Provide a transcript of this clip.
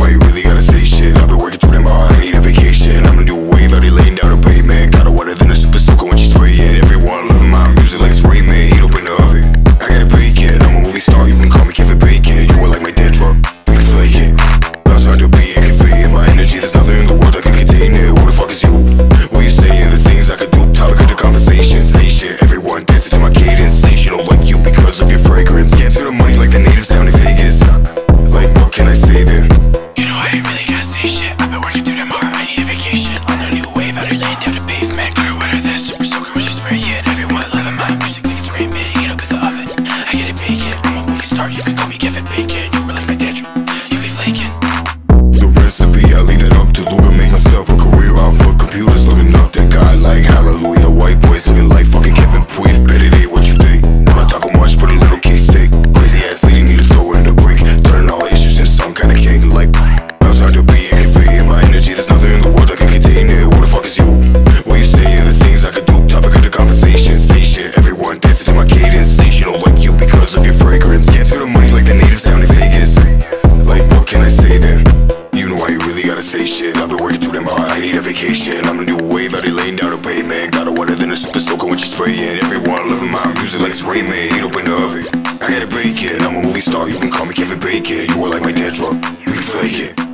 why you really gotta say shit? I've been working through them hard, I need a vacation. I'm gonna do a wave, already laying down a pavement. Got her wetter than a super soaker when she spray it. Everyone love my music like it's Rain Man. Heat up in the oven, I gotta bake it. I'm a movie star, you can call me Kevin Bacon. You were like my dad drop, you can flake it. Bounce on the beat, it can fade in my energy. There's nothing in the world that can contain it. Who the fuck is you? What you saying? The things I could do, topic of the conversation. Say shit, everyone dancing to my cadence. Say shit, don't like you because of your fragrance. Get to the money like the natives down in Vegas. Like, what can I say there? You know, I ain't really gotta say shit. I've been working through them hard, I need a vacation. On a new wave, out here laying down the pavement. Got her wetter than a super soaker when she spray it. Everyone loving my music like it's Rain Man. Heat up in the oven, I get it bacon. I'm a movie star, you can call me Kevin Bacon. You were like my dad, you be flaking. The recipe, I leave it up to Luca. Make myself a career off of computers. Looking up to God like hallelujah. White boys looking like fucking Kevin Puig. Bet it ain't what you think. I'm not talking much, but a little case steak. Crazy ass lady need to throw in the brink. Turning all issues into some kind of king. Like, bounce on the beat, it can fade in my energy. There's nothing in the world that can contain it. Who the fuck is you? What you saying? The things I could do, topic of the conversation. Say shit, everyone dancing to my cadence. Say shit, don't like you because of your fragrance. Get to the money like the natives down in Vegas. Like, what can I say then? You know why you really gotta say shit. I've been working through them hard, I need a vacation. I'm gonna do a wave, out here laying down a pavement. Got her wetter than a super soaker when she spray it. Everyone loving my music like it's Rain Man. Heat up in the oven, I gotta bake it. I'm a movie star, you can call me Kevin Bacon. You were like my dad drop, you can flake it.